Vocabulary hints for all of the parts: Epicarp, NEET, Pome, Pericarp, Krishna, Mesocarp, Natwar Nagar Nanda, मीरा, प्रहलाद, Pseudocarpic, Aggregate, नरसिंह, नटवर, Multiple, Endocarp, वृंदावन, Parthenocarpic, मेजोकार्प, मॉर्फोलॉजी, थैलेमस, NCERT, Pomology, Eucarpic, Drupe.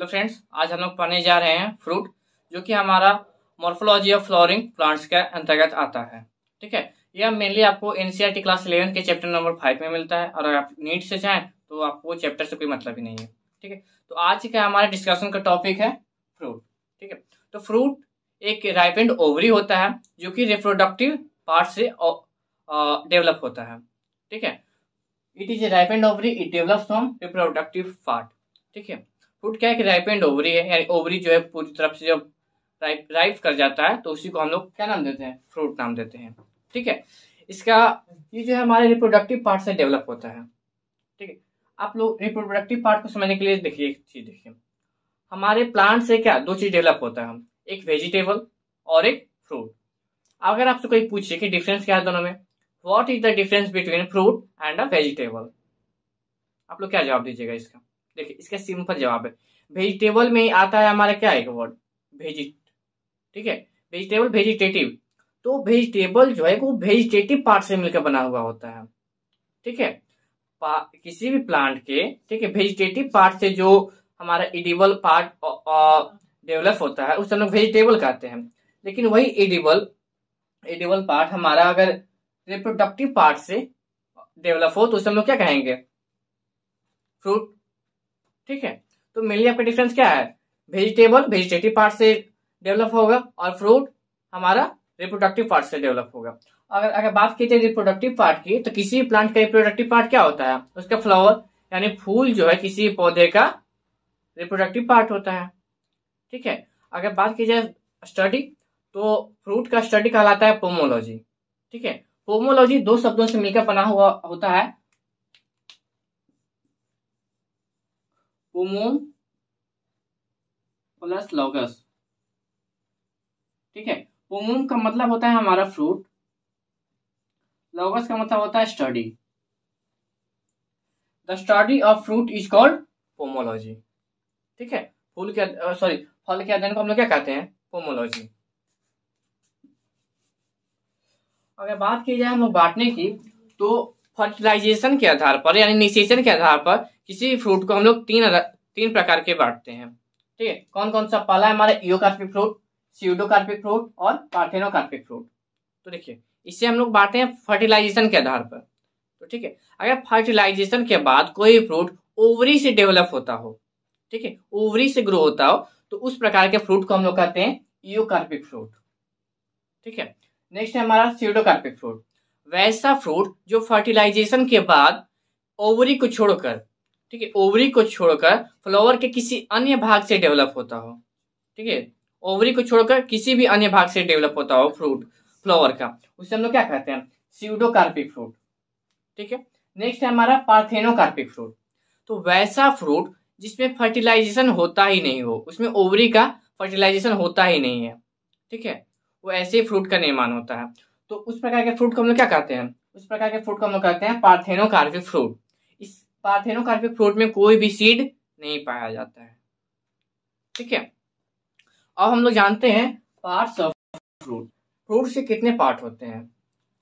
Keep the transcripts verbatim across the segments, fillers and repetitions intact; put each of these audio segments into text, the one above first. Hello friends, आज हम लोग पढ़ने जा रहे हैं फ्रूट, जो कि हमारा मॉर्फोलॉजी ऑफ फ्लावरिंग प्लांट्स के अंतर्गत आता है। ठीक है, यह मेनली आपको एनसीईआरटी क्लास इलेवन के चैप्टर नंबर फाइव में मिलता है, और अगर आप नीट से चाहें तो आपको चैप्टर से कोई मतलब ही नहीं है। ठीक है, तो आज का हमारे डिस्कशन का टॉपिक है फ्रूट। ठीक है, तो फ्रूट एक राइपेंड ओवरी होता है जो कि रिप्रोडक्टिव पार्ट से डेवलप होता है। ठीक है, it is a ripened ovary, it develops from reproductive part. ठीक है, फ्रूट क्या है, राइपेंड ओवरी है, यानी ओवरी जो है पूरी तरफ से जब राइप राइप कर जाता है तो उसी को हम लोग क्या नाम देते हैं, फ्रूट नाम देते हैं। ठीक है, इसका ये जो है हमारे रिप्रोडक्टिव पार्ट से डेवलप होता है। ठीक है, आप लोग रिप्रोडक्टिव पार्ट को समझने के लिए देखिए एक चीज देखिए, हमारे प्लांट से क्या दो चीज डेवलप होता है, एक वेजिटेबल और एक फ्रूट। अगर आपसे कोई पूछे कि डिफरेंस क्या है दोनों में, what is the difference between fruit and a vegetable, आप लोग क्या जवाब दीजिएगा इसका? देखिए, इसका सिंपल जवाब है, वेजिटेबल में आता है हमारा क्या है वर्ड वेजिट। ठीक है, वेजिटेबल वेजिटेटिव, तो वेजिटेबल जो है वो वेजिटेटिव पार्ट से मिलकर बना हुआ होता है। ठीक है, किसी भी प्लांट के ठीक है वेजिटेटिव पार्ट से जो हमारा एडिबल पार्ट डेवलप होता है उसे हम लोग वेजिटेबल कहते हैं। लेकिन वही एडिबल एडिबल पार्ट हमारा अगर रिप्रोडक्टिव पार्ट से डेवलप हो तो उसे हम लोग क्या कहेंगे, फ्रूट। ठीक है, तो मेनली आपका डिफरेंस क्या है, वेजिटेबल वेजिटेटिव पार्ट से डेवलप होगा और फ्रूट हमारा रिप्रोडक्टिव पार्ट से डेवलप होगा। अगर अगर बात की जाए रिप्रोडक्टिव पार्ट की, तो किसी प्लांट का रिप्रोडक्टिव पार्ट क्या होता है, उसका फ्लावर यानी फूल जो है किसी पौधे का रिप्रोडक्टिव पार्ट होता है। ठीक है, अगर बात की जाए स्टडी, तो फ्रूट का स्टडी कहलाता है पोमोलॉजी। ठीक है, पोमोलॉजी दो शब्दों से मिलकर बना हुआ होता है, पोमोन प्लस लॉगस। ठीक है, पोमोन का मतलब होता है हमारा फ्रूट, लॉगस का मतलब होता है study. The study of fruit is called pomology. ठीक है, फूल के सॉरी फल के अध्ययन को हम लोग क्या कहते हैं, पोमोलॉजी। अगर बात की जाए हम लोग बांटने की, तो फर्टिलाइजेशन के आधार पर यानी निषेचन के आधार पर किसी फ्रूट को हम लोग तीन तीन प्रकार के बांटते हैं। ठीक है, कौन कौन सा, पहला है हमारा यूकार्पिक फ्रूट, स्यूडोकार्पिक फ्रूट और पार्थेनोकार्पिक फ्रूट। तो देखिए, इससे हम लोग बांटते हैं फर्टिलाइजेशन के आधार पर। तो ठीक है, अगर फर्टिलाइजेशन के बाद कोई फ्रूट ओवरी से डेवलप होता हो, ठीक है ओवरी से ग्रो होता हो, तो उस प्रकार के फ्रूट को हम लोग कहते हैं यूकार्पिक फ्रूट। ठीक है, नेक्स्ट है हमारा स्यूडोकार्पिक फ्रूट, वैसा फ्रूट जो फर्टिलाइजेशन के बाद ओवरी को छोड़कर ठीक है ओवरी को छोड़कर फ्लावर के किसी अन्य भाग से डेवलप होता हो। ठीक है, ओवरी को छोड़कर किसी भी अन्य भाग से डेवलप होता हो फ्रूट फ्लावर का, उसे हम लोग क्या कहते हैं, स्यूडोकार्पिक फ्रूट। ठीक है, नेक्स्ट है हमारा पार्थेनोकार्पिक फ्रूट, तो वैसा फ्रूट जिसमें फर्टिलाइजेशन होता ही नहीं हो, उसमें ओवरी का फर्टिलाइजेशन होता ही नहीं है। ठीक है, वो ऐसे फ्रूट का निर्माण होता है, तो उस प्रकार के फ्रूट को हम लोग क्या कहते हैं, उस प्रकार के फ्रूट को हम लोग कहते हैं पार्थेनोकार्पिक फ्रूट। इस पार्थेनोकार्पिक फ्रूट में कोई भी सीड नहीं पाया जाता है। ठीक है, अब हम लोग जानते हैं पार्ट्स ऑफ फ्रूट, फ्रूट से कितने पार्ट होते हैं।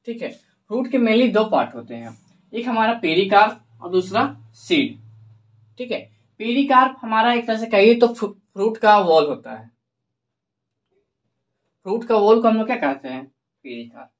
ठीक है, फ्रूट के मेनली दो पार्ट होते हैं, एक हमारा पेरिकार्प और दूसरा सीड। ठीक है, पेरिकार्प हमारा एक तरह से कहिए तो फ्रूट का वॉल होता है, फ्रूट का वॉल को हम लोग क्या कहते हैं, पेरिकार्प।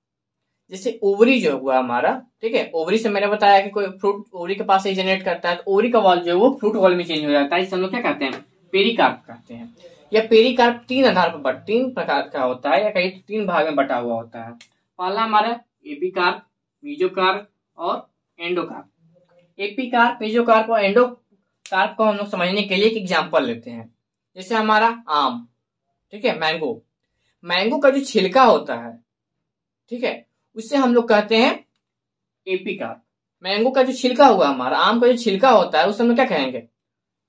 जैसे ओवरी जो हुआ हमारा, ठीक है ओवरी से मैंने बताया कि कोई फ्रूट ओवरी के पास से जनरेट करता है, तो ओवरी का वॉल जो है वो फ्रूट वॉल में चेंज हो जाता है, इसे हम लोग क्या कहते हैं, पेरिकार्प कहते हैं। या पेरिकार्प तीन आधार पर तीन प्रकार का होता है, या कहीं तीन भाग में बटा हुआ होता है। पहला हमारा एपिकार्प, मेजोकार्प और एंडोकार्प। एपिकार्प, मेजोकार्प और एंडोकार्प को हम लोग समझने के लिए एक एग्जाम्पल लेते हैं, जैसे हमारा आम, ठीक है मैंगो, मैंगो का जो छिलका होता है ठीक है उससे हम लोग कहते हैं एपिकार्प। मैंगो का जो छिलका हुआ हमारा, आम का जो छिलका होता है उसे हम लोग क्या कहेंगे,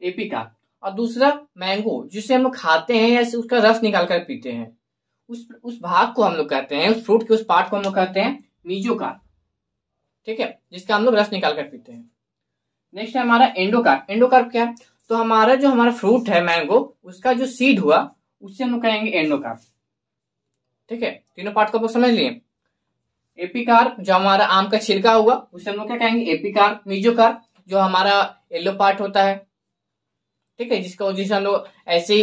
एपिकार्प। और दूसरा मैंगो जिसे हम लोग खाते हैं या उसका रस निकाल कर पीते हैं, उस उस भाग को हम लोग कहते हैं, उस फ्रूट के उस पार्ट को हम लोग कहते हैं मेजोकार्प। ठीक है, जिसका हम लोग रस निकाल कर पीते हैं। नेक्स्ट है हमारा एंडोकार्प। एंडोकार्प क्या है, तो हमारा जो हमारा फ्रूट है मैंगो, उसका जो सीड हुआ उससे हम लोग कहेंगे एंडोकार्प। ठीक है, तीनों पार्ट को आप लोग समझ लिए, एपिकार्प जो हमारा आम का छिलका हुआ उसे हम लोग क्या कहेंगे एपिकार्प, मेजोकार्प जो हमारा येलो पार्ट होता है ठीक है, जिसका जिसे हम लोग ऐसे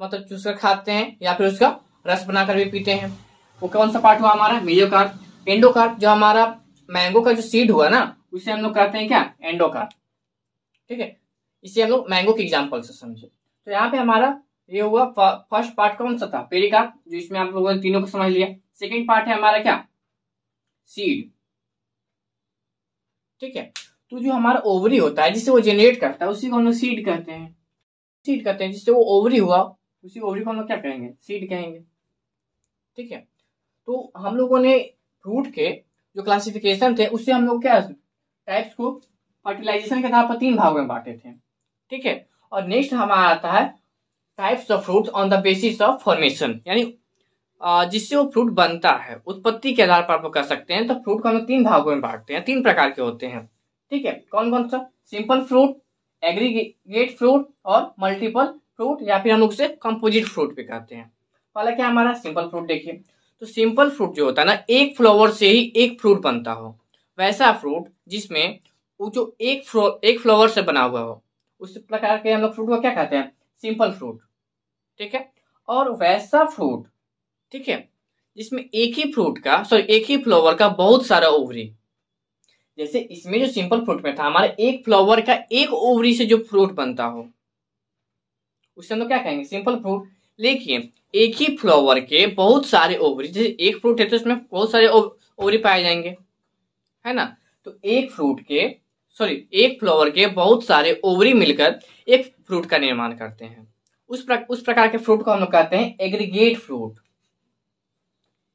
मतलब चूस कर खाते हैं या फिर उसका रस बनाकर भी पीते हैं। वो कौन सा पार्ट हुआ हमारा? मेसोकार्प। एंडोकार्प जो हमारा मैंगो का जो सीड हुआ ना, उसे हम लोग कहते हैं क्या? एंडोकार्प। ठीक है, इसे हम लोग मैंगो के एग्जाम्पल से समझे। तो यहाँ पे हमारा ये हुआ फर्स्ट पार्ट कौन सा था? पेरिकार्प, जो इसमें आप लोगों ने तीनों को समझ लिया। सेकेंड पार्ट है हमारा क्या? सीड। ठीक है, तो जो हमारा ओवरी होता है जिसे वो जेनरेट करता है उसी को हम लोग सीड कहते हैं। सीड कहते हैं जिससे वो ओवरी हुआ, उसी ओवरी को हम लोग क्या कहेंगे? सीड कहेंगे। ठीक है, तो हम लोगों ने फ्रूट के जो क्लासिफिकेशन थे उससे हम लोग क्या टाइप्स को फर्टिलाइजेशन के आधार पर तीन भागों में बांटे थे। ठीक है, और नेक्स्ट हमारा आता है types of fruit on the basis of formation, यानी जिससे वो फ्रूट बनता है उत्पत्ति के आधार पर आप लोग कर सकते हैं। तो फ्रूट को हम लोग तीन भागों में बांटते हैं, तीन प्रकार के होते हैं। ठीक है, कौन कौन सा? सिंपल फ्रूट, एग्रीगेट फ्रूट और मल्टीपल फ्रूट, या फिर हम लोग उसे कंपोजिट फ्रूट भी कहते हैं। पहला क्या हमारा? Simple fruit. देखिए, तो सिंपल फ्रूट जो होता है ना, एक फ्लावर से ही एक फ्रूट बनता हो, वैसा फ्रूट जिसमें वो जो एक फ्रो, एक फ्लावर से बना हुआ हो, उस प्रकार के हम लोग फ्रूट को क्या कहते हैं? Simple fruit. ठीक है, और वैसा फ्रूट, ठीक है, जिसमें एक ही फ्रूट का सॉरी एक ही फ्लावर का बहुत सारा ओवरी, जैसे इसमें जो सिंपल फ्रूट में था हमारा एक फ्लावर का एक ओवरी से जो फ्रूट बनता हो उससे हम लोग क्या कहेंगे? Simple fruit. लेकिन एक ही फ्लावर के बहुत सारे ओवरी, जैसे एक फ्रूट है तो उसमें बहुत सारे ओवरी पाए जाएंगे, है ना, तो एक फ्रूट के सॉरी एक फ्लावर के बहुत सारे ओवरी मिलकर एक फ्रूट का निर्माण करते हैं। उस प्र, उस प्रकार के फ्रूट को हम लोग कहते हैं एग्रीगेट फ्रूट।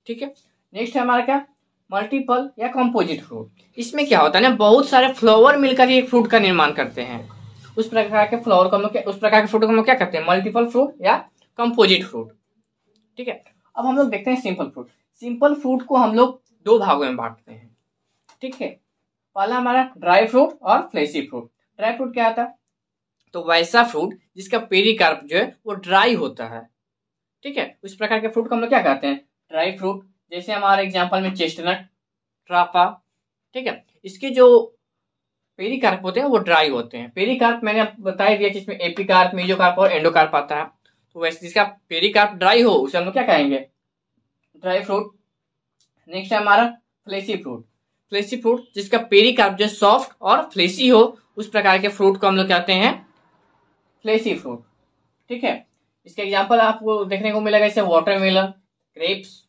ठीक है, नेक्स्ट है हमारा क्या? मल्टीपल या कंपोजिट फ्रूट। इसमें क्या होता है ना, बहुत सारे फ्लावर मिलकर एक फ्रूट का निर्माण करते हैं। उस प्रकार के फ्लावर को हम लोग उस प्रकार के फ्रूट को हम लोग क्या कहते हैं? मल्टीपल फ्रूट या कंपोजिट फ्रूट। ठीक है, अब हम लोग देखते हैं सिंपल फ्रूट। सिंपल फ्रूट को हम लोग दो भागों में बांटते हैं। ठीक है, पहला हमारा ड्राई फ्रूट और फ्लेशी फ्रूट। ड्राई फ्रूट क्या होता है? तो वैसा फ्रूट जिसका पेरिकार्प जो है वो ड्राई होता है। ठीक है, उस प्रकार के फ्रूट को हम लोग क्या कहते हैं? Dry fruit. जैसे हमारे एग्जांपल में चेस्टनट, ट्राफा। ठीक है, इसके जो पेरिकार्प होते हैं वो ड्राई होते हैं। पेरिकार्प मैंने आपको बता दिया कि इसमें एपिकार्प, मेसोकार्प और एंडोकार्प आता है। तो वैसे जिसका पेरिकार्प ड्राई हो उसे हम लोग क्या कहेंगे? Dry fruit. नेक्स्ट है हमारा फ्लेशी फ्रूट। फ्लेशी फ्रूट जिसका पेरिकार्प जो सॉफ्ट और फ्लेशी हो, उस प्रकार के फ्रूट को हम लोग कहते हैं फ्लेशी फ्रूट। ठीक है, इसका एग्जाम्पल आपको देखने को मिलेगा जैसे वाटरमेलन, ग्रेप्स।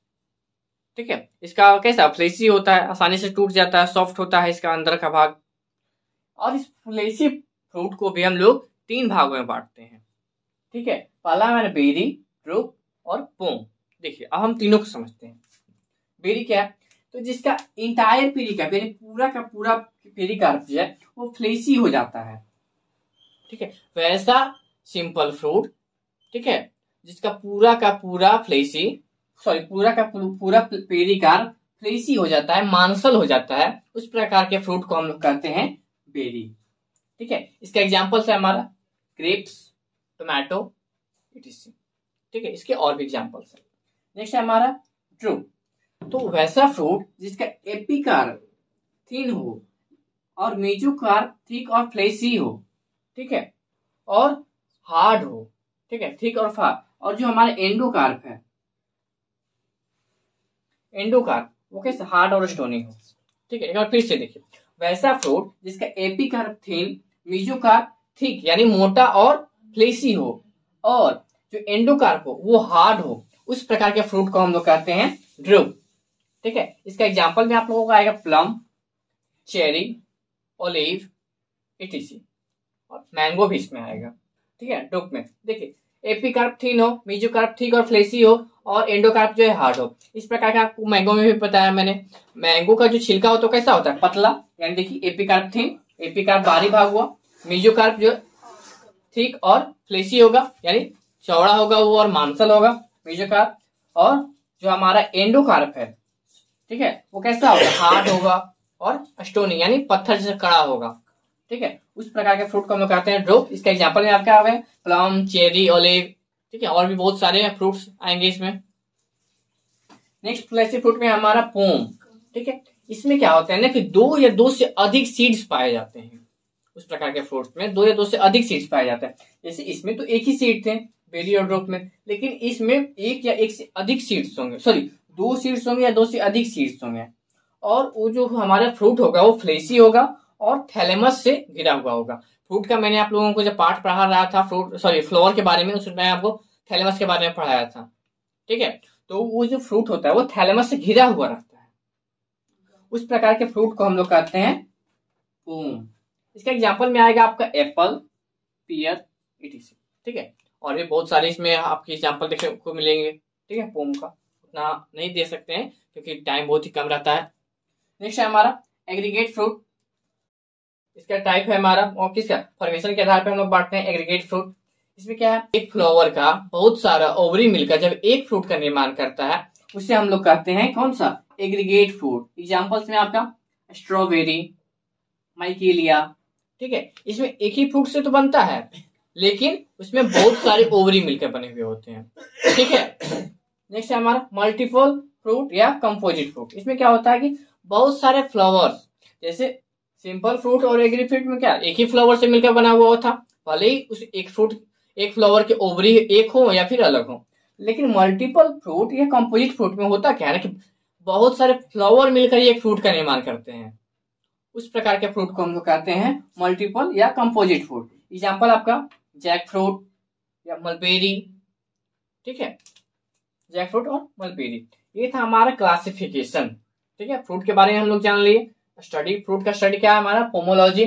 ठीक है, इसका कैसा फ्लेसी होता है, आसानी से टूट जाता है, सॉफ्ट होता है इसका अंदर का भाग। और इस फ्लेसी फ्रूट को भी हम लोग तीन भागों में बांटते हैं। ठीक है, पहला हमारा बेरी, ड्रूप और पोम। देखिए, अब हम तीनों को समझते हैं। बेरी क्या है? तो जिसका इंटायर पेरिकार्प यानी पूरा का पूरा पेरिकार्प जो है वो फ्लेसी हो जाता है। ठीक है, वैसा सिंपल फ्रूट, ठीक है, जिसका पूरा का पूरा फ्लेसी सॉरी पूरा का पूरा पेरिकार्प फ्लेसी हो जाता है, मांसल हो जाता है, उस प्रकार के फ्रूट को हम लोग कहते हैं बेरी। ठीक है, इसका एग्जांपल है हमारा ग्रेप्स, टोमेटो, इटीसी। ठीक है, इसके और भी एग्जांपल्स हैं। नेक्स्ट है हमारा ड्रूप। तो वैसा फ्रूट जिसका एपिकार्प थिन हो और मेसोकार्प थिक और फ्लेसी हो, ठीक है, और हार्ड हो, ठीक है, थिक और हार्ड। और जो हमारा एंडोकार्प है, एंडोकार्प वो कैसे? हार्ड और स्टोनी हो। ठीक है, एक बार फिर से देखिए, वैसा फ्रूट जिसका एपिकार्प थिन, मेसोकार्प थिक यानी मोटा और फ्लेसी हो, और जो एंडोकार्प हो वो हार्ड हो, उस प्रकार के फ्रूट को हम लोग कहते हैं ड्रूप। ठीक है, इसका एग्जांपल में आप लोगों को आएगा प्लम, चेरी, ओलिव, इटीसी, और मैंगो भी इसमें आएगा। ठीक है, ड्रूप में देखिए एपिकार्प थिन हो, मेसोकार्प थिक और फ्लेसी हो, और एंडोकार्प जो है हार्ड हो। इस प्रकार का आपको मैंगो में भी बताया मैंने। मैंगो का जो छिलका हो तो कैसा होता है? पतला, यानी देखिए एपिकार्प थिन, एपिकार्प बाहरी भाग हुआ, मेसोकार्प जो थिक और फ्लेसी होगा यानी चौड़ा होगा वो और मांसल होगा मेसोकार्प, और जो हमारा एंडोकार्प है, ठीक है, वो कैसा होगा? हार्ड होगा और स्टोनी यानी पत्थर जैसा कड़ा होगा। ठीक है, उस प्रकार के फ्रूट को हम लोग कहते हैं ड्रूप। इसका एग्जांपल में आपके आवे प्लम, चेरी, ओलिव, ठीक है, और भी बहुत सारे फ्रूट्स आएंगे इसमें। नेक्स्ट फ्लेसी फ्रूट में हमारा पोम। ठीक है, इसमें क्या होता है ना कि दो या दो से अधिक सीड्स पाए जाते हैं, उस प्रकार के फ्रूट्स में दो या दो से अधिक सीड्स पाया जाता है। जैसे इसमें तो एक ही सीड थे बेली और ड्रोप में, लेकिन इसमें एक या एक से अधिक सीड्स होंगे, सॉरी दो सीड्स होंगे या दो से अधिक सीड्स होंगे। और वो जो हमारा फ्रूट होगा वो फ्लेशी होगा और थैलेमस से घिरा हुआ होगा। फ्रूट का मैंने आप लोगों को जब पाठ पढ़ा रहा था फ्रूट सॉरी फ्लोर के बारे में, उसमें आपको थैलेमस के बारे में पढ़ाया था, ठीक है। तो वो जो फ्रूट होता है वो थैलेमस से घिरा हुआ रहता है। उस प्रकार के फ्रूट को हम लोग कहते हैं पोम। इसका एग्जाम्पल में आएगा आपका एप्पल, पियर, इटीसी, ठीक है। और भी बहुत सारे इसमें आपके एग्जाम्पल देखने को मिलेंगे, ठीक है। पोम का उतना नहीं दे सकते हैं क्योंकि टाइम बहुत ही कम रहता है। नेक्स्ट है हमारा एग्रीगेट फ्रूट। इसका टाइप है हमारा और किसका फॉर्मेशन के आधार पर हम लोग बांटते हैं एग्रीगेट फ्रूट। इसमें क्या है, एक फ्लावर का बहुत सारा ओवरी मिलकर जब एक फ्रूट का निर्माण करता है उसे हम लोग कहते हैं कौन सा एग्रीगेट फ्रूट। एग्जाम्पल्स में आपका स्ट्रॉबेरी, माइकेलिया, ठीक है। इसमें एक ही फ्रूट से तो बनता है लेकिन उसमें बहुत सारे ओवरी मिलकर बने हुए होते हैं, ठीक है। नेक्स्ट है हमारा मल्टीपल फ्रूट या कंपोजिट फ्रूट। इसमें क्या होता है कि बहुत सारे फ्लावर्स, जैसे सिंपल फ्रूट और एग्री फ्रूट में क्या एक ही फ्लावर से मिलकर बना हुआ था, भले ही उस एक फ्रूट एक फ्लावर के ओवरी एक हो या फिर अलग हो। लेकिन मल्टीपल फ्रूट या कंपोजिट फ्रूट में होता क्या है ना कि बहुत सारे फ्लावर मिलकर एक फ्रूट का निर्माण करते हैं। उस प्रकार के फ्रूट को हम लोग कहते हैं मल्टीपल या कंपोजिट फ्रूट। एग्जाम्पल आपका जैक फ्रूट या मलबेरी, ठीक है। जैक फ्रूट और मलबेरी, ये था हमारा क्लासिफिकेशन, ठीक है। फ्रूट के बारे में हम लोग जान लिए। स्टडी फ्रूट का स्टडी क्या है हमारा पोमोलॉजी।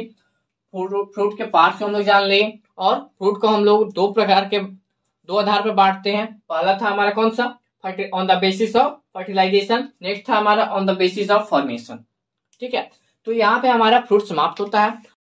फ्रूट फ्रूट के पार्ट्स को हम लोग जान लिए। और फ्रूट को हम लोग दो प्रकार के दो आधार पर बांटते हैं। पहला था हमारा कौन सा on the basis of fertilisation, next था हमारा on the basis of formation, ठीक है। तो यहाँ पे हमारा फ्रूट समाप्त होता है।